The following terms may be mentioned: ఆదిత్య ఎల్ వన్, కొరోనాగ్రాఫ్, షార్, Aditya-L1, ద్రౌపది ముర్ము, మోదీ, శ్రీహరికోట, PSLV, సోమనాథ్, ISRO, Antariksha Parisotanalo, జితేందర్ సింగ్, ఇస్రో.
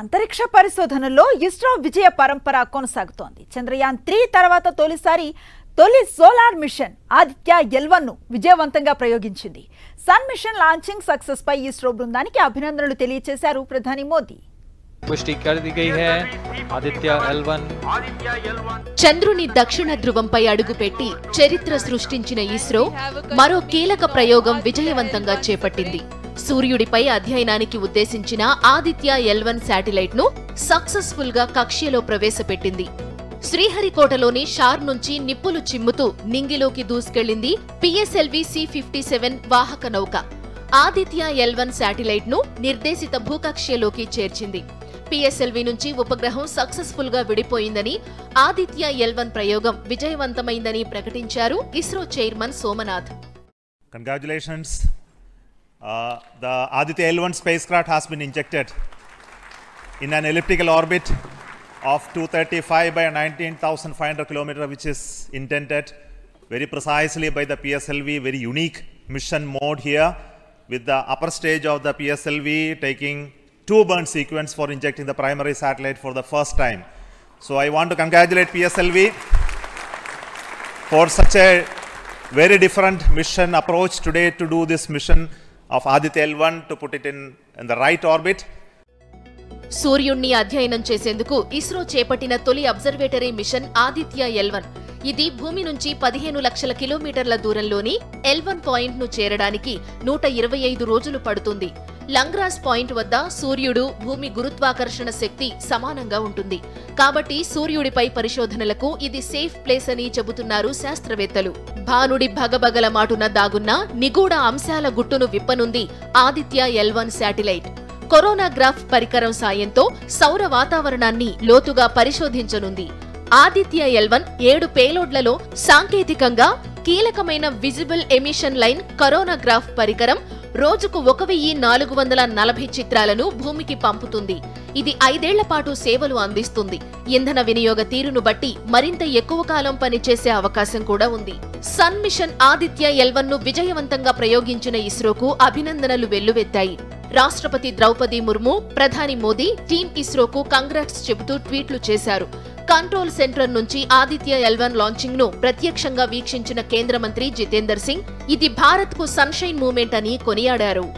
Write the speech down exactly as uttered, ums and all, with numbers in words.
Antariksha Parisotanalo, ISRO Vijaya Parampara కొనసాగుతోంది. Chandrayaan three తర్వాత తొలిసారి తొలి solar mission ఆదిత్య ఎల్ వన్ ను విజయవంతంగా ప్రయోగించింది. సన్ మిషన్ లాంచింగ్ సక్సెస్ పై ఇస్రో బృందానికి అభినందనలు తెలియజేశారు ప్రధాని మోదీ. पुष्टि कर दी गई है आदित्य एल वन చంద్రుని దక్షిణ ధ్రువంపై అడుగుపెట్టి చరిత్ర సృష్టించిన ఇస్రో మరో కీలక ప్రయోగం విజయవంతంగా చేపట్టింది. సూర్యుడిపై అధ్యయనానికి ఉద్దేశించిన ఆదిత్య ఎల్ వన్ శాటిలైట్ ను సక్సెస్ఫుల్ గా కక్ష్యలో ప్రవేశపెట్టింది. శ్రీహరికోటలోని షార్ నుంచి నిప్పులు చిమ్ముతూ నింగిలోకి దూసుకెళ్లింది P S L V C fifty seven వాహక నౌక. ఆదిత్య ఎల్ వన్ శాటిలైట్ ను నిర్దేశిత భూకక్ష్యలోకి చేర్చింది. పి ఎస్ ఎల్ వి నుంచి ఉపగ్రహం సక్సెస్ఫుల్ గా విడిపోయిందని, ఆదిత్య ఎల్ వన్ ప్రయోగం విజయవంతమైందని ప్రకటించారు ఇస్రో chairman సోమనాథ్. Congratulations. Uh, the Aditya-L one spacecraft has been injected in an elliptical orbit of two thirty-five by nineteen thousand five hundred kilometers, which is intended very precisely by the P S L V, very unique mission mode here, with the upper stage of the P S L V taking two burn sequence for injecting the primary satellite for the first time. So I want to congratulate P S L V for such a very different mission approach today to do this mission of Aditya-L one, to put it in, in the right orbit. సూర్యుణ్ణి అధ్యయనం చేసేందుకు ఇస్రో చేపట్టిన తొలి observatory mission ఆదిత్య ఎల్ వన్. ఇది భూమి నుంచి పదిహేను లక్షల కిలోమీటర్ల దూరంలోని ఎల్ వన్ పాయింట్ ను చేరడానికి నూట ఇరవై ఐదు రోజులు పడుతుంది. లంగ్రాస్ పాయింట్ వద్ద సూర్యుడు, భూమి గురుత్వాకర్షణ శక్తి సమానంగా ఉంటుంది. కాబట్టి సూర్యుడిపై పరిశోధనలకు ఇది సేఫ్ ప్లేస్ అని చెబుతున్నారు శాస్త్రవేత్తలు. భానుడి భగభగల మాటున దాగున్న నిగూఢ అంశాల గుట్టును విప్పనుంది ఆదిత్య ఎల్ వన్ satellite. కొరోనాగ్రాఫ్ పరికరం సాయంతో సౌర వాతావరణాన్ని లోతుగా పరిశోధించనుంది. ఆదిత్య ఎల్ వన్ ఏడు పేలోడ్లలో సాంకేతికంగా కీలకమైన విజిబుల్ ఎమిషన్ లైన్ కరోనాగ్రాఫ్ పరికరం రోజుకు ఒక వెయ్యి నాలుగు వందల నలభై చిత్రాలను భూమికి పంపుతుంది. ఇది ఐదేళ్ల పాటు సేవలు అందిస్తుంది. ఇంధన వినియోగ తీరును బట్టి మరింత ఎక్కువ కాలం పనిచేసే అవకాశం కూడా ఉంది. Sun mission ఆదిత్య ఎల్ వన్ ను విజయవంతంగా ప్రయోగించిన ఇస్రోకు అభినందనలు వెల్లువెత్తాయి. రాష్ట్రపతి ద్రౌపది ముర్ము, ప్రధాని మోదీ టీమ్ ఇస్రోకు కంగ్రాట్స్ చెబుతూ ట్వీట్లు చేశారు. కంట్రోల్ సెంటర్ నుంచి ఆదిత్య ఎల్ వన్ లాంచింగ్ ను ప్రత్యక్షంగా వీక్షించిన కేంద్ర మంత్రి జితేందర్ సింగ్ ఇది భారత్ కు సన్షైన్ మూమెంట్ అని కొనియాడారు.